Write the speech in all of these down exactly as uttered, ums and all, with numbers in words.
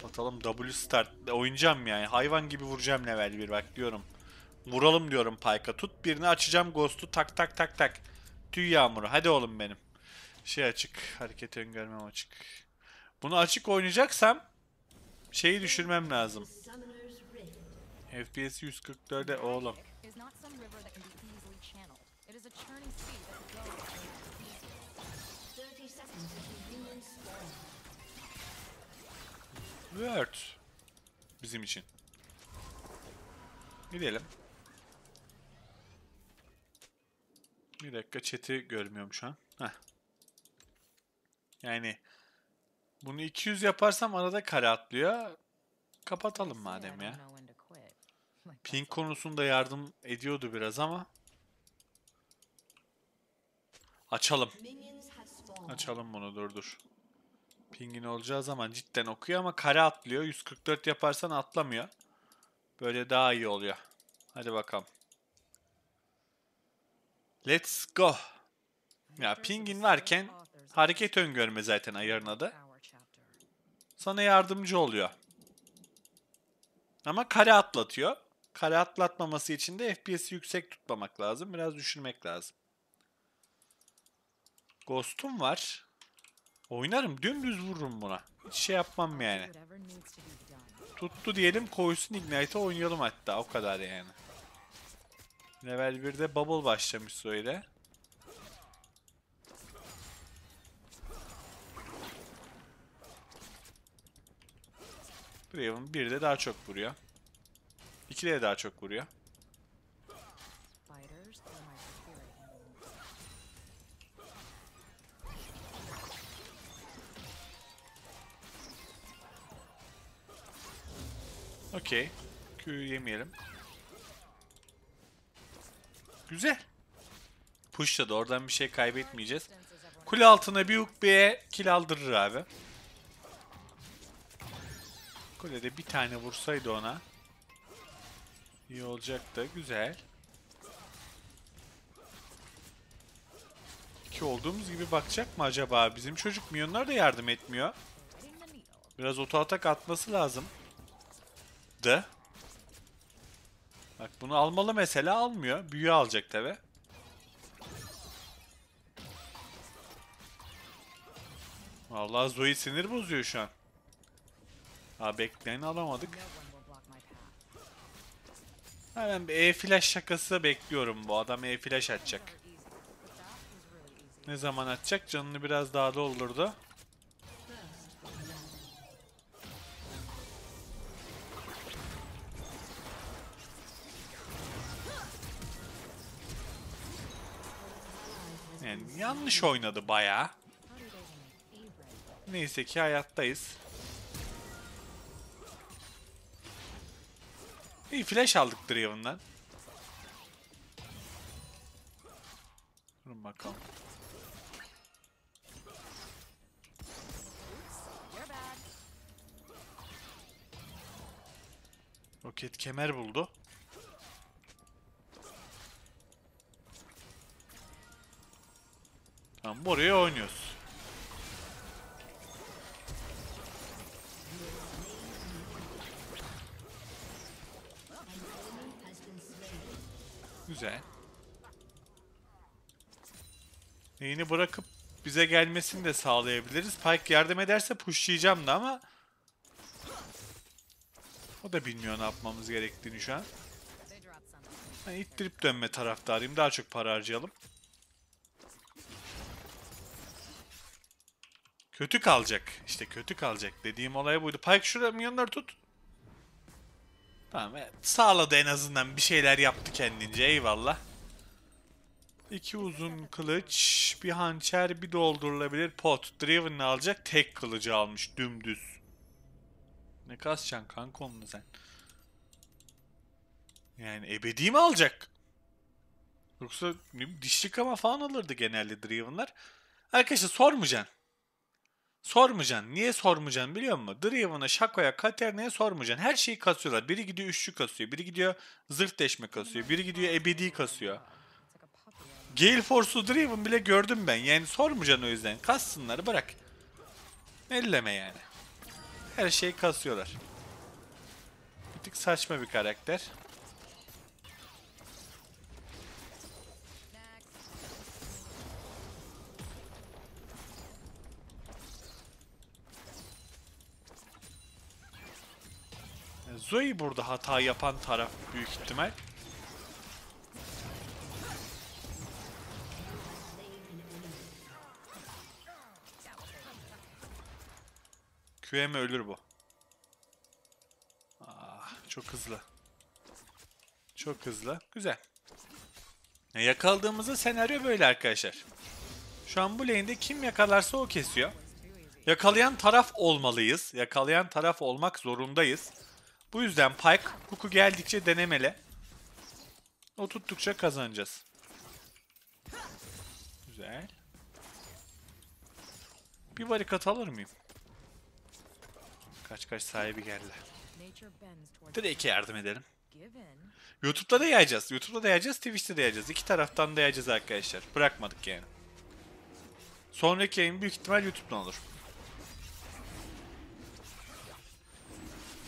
kapatalım. W start. Oynayacağım yani. Hayvan gibi vuracağım level bir bak diyorum. Vuralım diyorum Pike'a. Tut birini, açacağım Ghost'u. Tak tak tak tak. Tüy yağmuru. Hadi oğlum benim. Şey açık. Hareket öngörmem açık. Bunu açık oynayacaksam şeyi düşürmem lazım. F P S yüz kırk dört'e oğlum. Word bizim için. Gidelim. Bir dakika, chat'i görmüyorum şu an. Heh. Yani bunu iki yüz yaparsam arada kare atlıyor. Kapatalım madem ya. Ping konusunda yardım ediyordu biraz ama. Açalım. Açalım bunu, dur dur. Pingin olacağı zaman cidden okuyor ama kare atlıyor. yüz kırk dört yaparsan atlamıyor. Böyle daha iyi oluyor. Hadi bakalım. Let's go. Ya pingin varken hareket öngörme zaten ayarın adı. Sana yardımcı oluyor. Ama kare atlatıyor. Kare atlatmaması için de F P S'i yüksek tutmamak lazım. Biraz düşürmek lazım. Ghost'um var. Oynarım. Dümdüz vururum buna. Hiç şey yapmam yani. Tuttu diyelim, koysun Ignite'a, oynayalım hatta. O kadar yani. Level bir'de bubble başlamış Zoe'yle. Draven bir'de daha çok vuruyor. iki'de daha çok vuruyor. Okey. Q'yu yemeyelim. Güzel. Pushladı. Oradan bir şey kaybetmeyeceğiz. Kule altına bir ukbeye kill aldırır abi. Kulede bir tane vursaydı ona iyi olacaktı. Güzel. İki olduğumuz gibi bakacak mı acaba? Bizim çocuk minyonlar da yardım etmiyor. Biraz otoatak atması lazım. De. Bak bunu almalı mesela, almıyor. Büyü alacak tabi. Vallahi Zoe sinir bozuyor şu an. Ha, bekleyeni alamadık. Ha, ben bir e-flaş şakası bekliyorum. Bu adam e-flaş atacak. Ne zaman atacak? Canını biraz daha doldurdu. Yani yanlış oynadı bayağı. Neyse ki hayattayız. İyi flash aldık Draven'dan. Durun bakalım. Roket kemer buldu. Tamam, buraya oynuyoruz. Güzel. Lane'i bırakıp bize gelmesini de sağlayabiliriz. Pyke yardım ederse pushlayacağım da ama o da bilmiyor ne yapmamız gerektiğini şu an. Yani ittirip dönme taraftarıyım. Daha çok para harcayalım. Kötü kalacak. İşte kötü kalacak. Dediğim olay buydu. Pyke şuraya milyonları tut. Tamam, sağladı en azından, bir şeyler yaptı kendince, eyvallah. İki uzun kılıç, bir hançer, bir doldurulabilir pot. Draven'ı alacak, tek kılıcı almış dümdüz. Ne kasacaksın kanka onu sen? Yani ebedi mi alacak? Yoksa diş yıkama falan alırdı genelde Draven'lar. Arkadaşlar sormayacaksın. Sormayacaksın. Niye sormayacaksın biliyor musun? Draven'a, Shaco'ya, Katarina'ya sormayacaksın. Her şeyi kasıyorlar. Biri gidiyor üçlü kasıyor. Biri gidiyor zırh deşme kasıyor. Biri gidiyor ebedi kasıyor. Gale Force'u Draven bile gördüm ben. Yani sormayacaksın o yüzden. Kassınları bırak. Elleme yani. her şeyi kasıyorlar. Bir tık saçma bir karakter. Zoe burada hata yapan taraf büyük ihtimal. Q M ölür bu. Ah, çok hızlı. Çok hızlı. Güzel. Yakaladığımızda senaryo böyle arkadaşlar. Şu an bu lane'de kim yakalarsa o kesiyor. Yakalayan taraf olmalıyız. Yakalayan taraf olmak zorundayız. Bu yüzden Pyke hook'u geldikçe denemeli. O tuttukça kazanacağız. Güzel. Bir barikat alır mıyım? Kaç kaç sahibi geldi. Direkt yardım edelim. YouTube'da da yayacağız. YouTube'da da yayacağız, Twitch'te de yayacağız. İki taraftan da yayacağız arkadaşlar. Bırakmadık yani. Sonraki yayın büyük ihtimal YouTube'dan olur.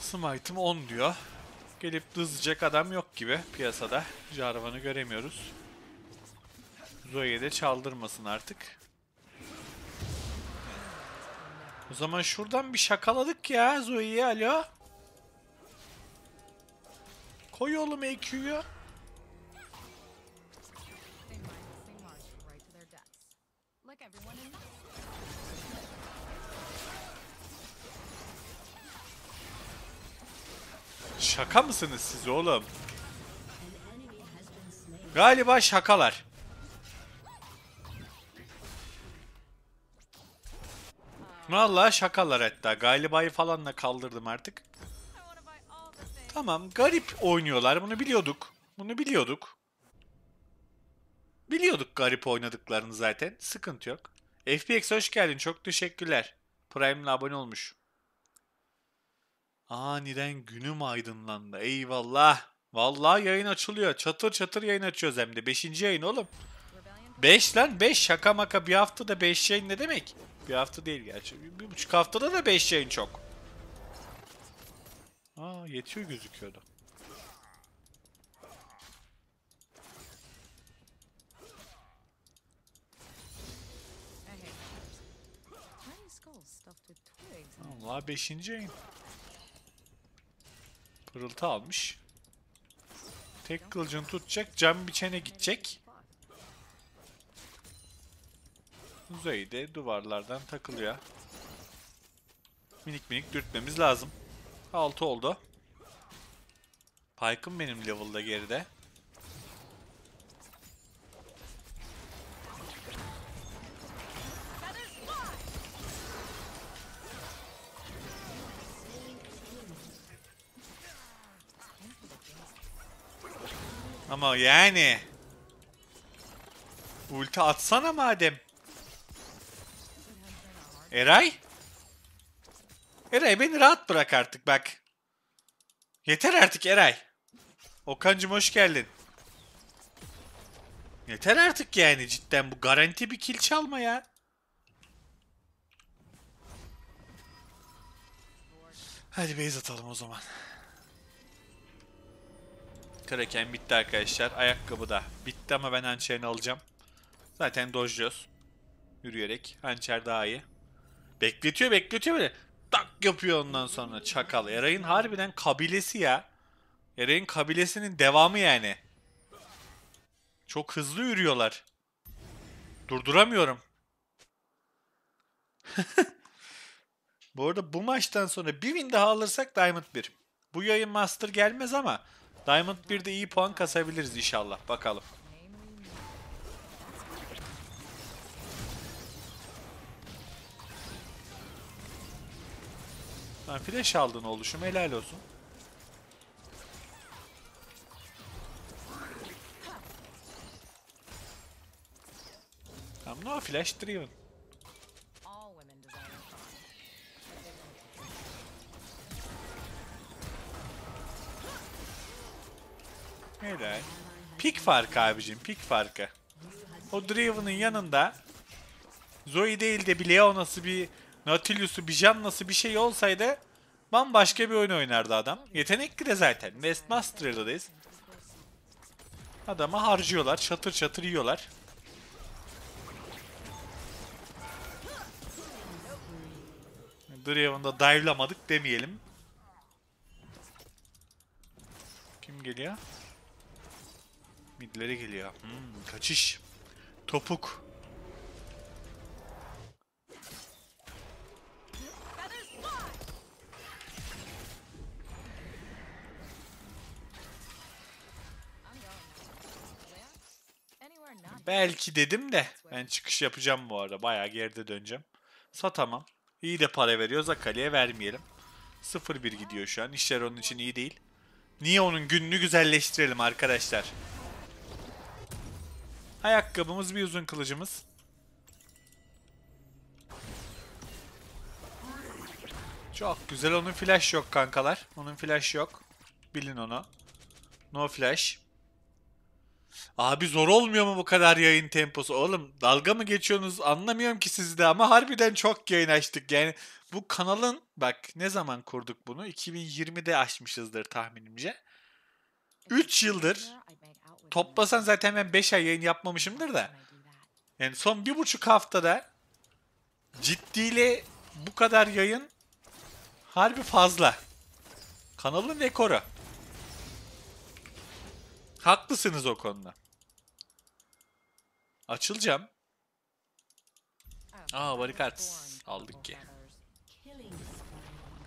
Smite'ım on diyor. Gelip dızlayacak adam yok gibi piyasada. Jarvan'ı göremiyoruz. Zoe'ye de çaldırmasın artık. O zaman şuradan bir şakaladık ya Zoe'ye. Alo. Koy oğlum E Q'yu. Şaka mısınız siz oğlum? Galiba şakalar. Vallahi şakalar hatta. Galibayı falan da kaldırdım artık. Tamam, garip oynuyorlar. Bunu biliyorduk. Bunu biliyorduk. Biliyorduk garip oynadıklarını zaten. Sıkıntı yok. F P X hoş geldin. Çok teşekkürler. Prime'la abone olmuş. Aniden günüm aydınlandı. Eyvallah. Vallahi yayın açılıyor. Çatır çatır yayın açıyoruz hem de. Beşinci yayın oğlum. Beş lan beş. Şaka maka bir haftada beş yayın ne demek? Bir hafta değil gerçi. Bir buçuk haftada da beş yayın çok. Aa, yetiyor gözüküyordu. Vallahi beşinci yayın. Pırıltı almış. Tek kılıcını tutacak. Cam biçene gidecek. Zoe de duvarlardan takılıyor. Minik minik dürtmemiz lazım. altı oldu. Pyke'ım benim level'da geride. Ama yani ulti atsana madem. Eray? Eray beni rahat bırak artık bak. Yeter artık Eray. Okancım hoş geldin. Yeter artık yani cidden bu garanti bir kill çalma ya. Hadi base atalım o zaman. Kraken bitti arkadaşlar. Ayakkabı da bitti ama ben hançerini alacağım. Zaten dojluyoruz. Yürüyerek. Hançer daha iyi. Bekletiyor bekletiyor böyle. Tak yapıyor ondan sonra çakal. Eray'ın harbiden kabilesi ya. Eray'ın kabilesinin devamı yani. Çok hızlı yürüyorlar. Durduramıyorum. Bu arada bu maçtan sonra bir win daha alırsak Diamond bir. Bu yayın Master gelmez ama Diamond bir'de iyi puan kasabiliriz inşallah. Bakalım. Lan flash aldın oluşum. Helal olsun. Tamam, no flash Draven. Helal. Pik farkı abicim, pik farkı. O Draven'ın yanında Zoe değil de bir Leona'sı, bir Nautilus'u, bir Canna'sı bir şey olsaydı Bambaşka bir oyun oynardı adam. Yetenekli de zaten. Westmaster'dayız. Adama harcıyorlar. Çatır çatır yiyorlar. Draven'da dive'lamadık demeyelim. Kim geliyor? Midlere geliyor. Hmm, kaçış. Topuk. Belki dedim de ben çıkış yapacağım bu arada. Bayağı geride döneceğim. Satamam. İyi de para veriyoruz. Akali'ye vermeyelim. sıfır bir gidiyor şu an. İşler onun için iyi değil. Niye onun gününü güzelleştirelim arkadaşlar. Ayakkabımız, bir uzun kılıcımız. Çok güzel. Onun flash yok kankalar. Onun flash yok. Bilin onu. No flash. Abi zor olmuyor mu bu kadar yayın temposu? Oğlum dalga mı geçiyorsunuz? Anlamıyorum ki sizi de ama harbiden çok yayın açtık. Yani bu kanalın, bak ne zaman kurduk bunu? iki bin yirmide açmışızdır tahminimce. üç yıldır toplasan zaten ben beş ay yayın yapmamışımdır da. Yani son bir buçuk haftada ciddiyle bu kadar yayın harbi fazla. Kanalın rekoru. Haklısınız o konuda. Açılacağım. Aa, barikat aldık ki.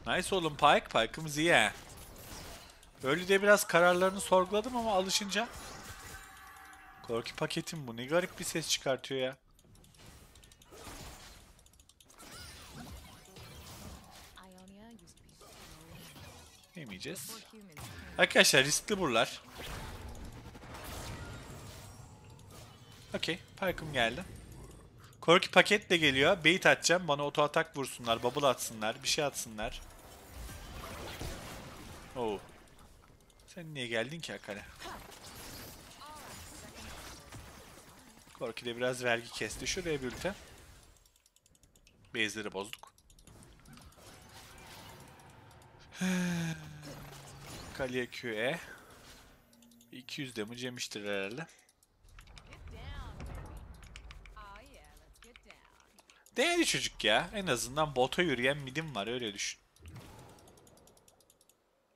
Nice oğlum Pike. Pike'ımız iyi he. Öyle de biraz kararlarını sorguladım ama alışınca. Korki paketim bu. Ne garip bir ses çıkartıyor ya. Yemeyeceğiz. Arkadaşlar riskli buralar. Okey. Pyke'ım geldi. Korki paketle geliyor. Bait atacağım. Bana oto atak vursunlar. Bubble atsınlar. Bir şey atsınlar. Oo. Sen niye geldin ki Akali? Korki de biraz vergi kesti. Şuraya bir ülke. Base'leri bozduk. Akali'ye Q E. iki yüz damage yemiştir herhalde. Değerli çocuk ya. En azından bota yürüyen midim var. Öyle düşün.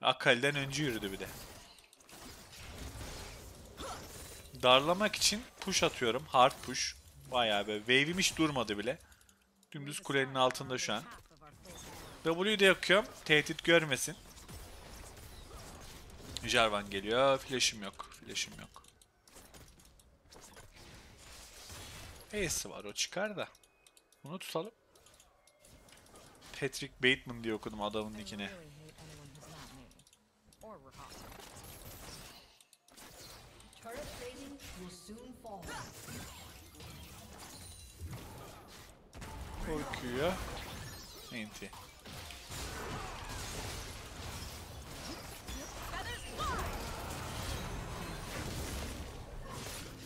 Akali'den önce yürüdü bir de. Darlamak için push atıyorum. Hard push. Bayağı böyle. Wave'im hiç durmadı bile. Dümdüz kulenin altında şu an. W'yu de yakıyorum. Tehdit görmesin. Jarvan geliyor. Flash'im yok. Flash'im yok. E'si var. O çıkar da. Bunu tutalım. Patrick Bateman diye okudum adamın nickini. Korkuyor. Minty.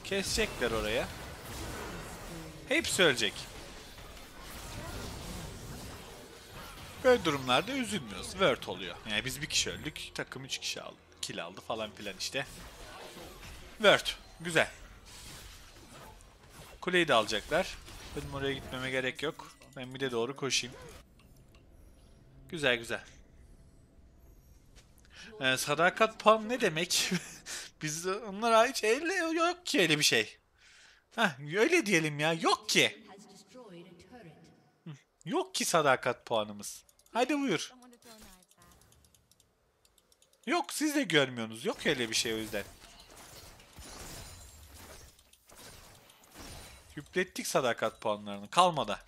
Kesecekler oraya. Hepsi ölecek. Böyle durumlarda üzülmüyoruz. Word oluyor. Yani biz bir kişi öldük. Takım üç kişi aldı. Kill aldı falan filan işte. Word. Güzel. Kuleyi de alacaklar. Benim oraya gitmeme gerek yok. Ben bir de doğru koşayım. Güzel güzel. Yani sadakat puan ne demek? Biz onlara hiç öyle yok ki öyle bir şey. Hah, öyle diyelim ya. Yok ki. Yok ki sadakat puanımız. Hadi buyur. Yok, siz de görmüyorsunuz. Yok öyle bir şey o yüzden. Yüklettik sadakat puanlarını. Kalmadı.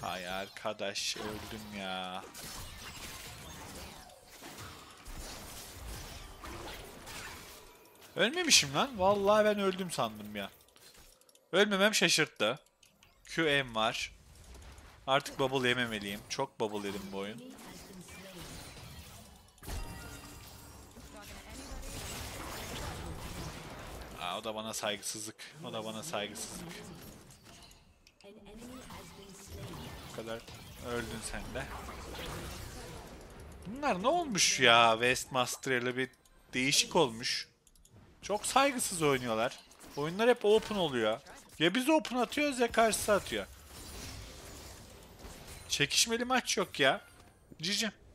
Hay arkadaş, öldüm ya. Ölmemişim lan. Vallahi ben öldüm sandım ya. Ölmemem şaşırttı. Q M var. Artık bubble yememeliyim. Çok bubble yedim bu oyun. Aa, o da bana saygısızlık. O da bana saygısızlık. Bu kadar Öldün sen de. Bunlar ne olmuş ya? Westmaster'la bir değişik olmuş. Çok saygısız oynuyorlar. Oyunlar hep open oluyor. Ya biz open atıyoruz ya karşısı atıyor. Çekişmeli maç yok ya. Cici.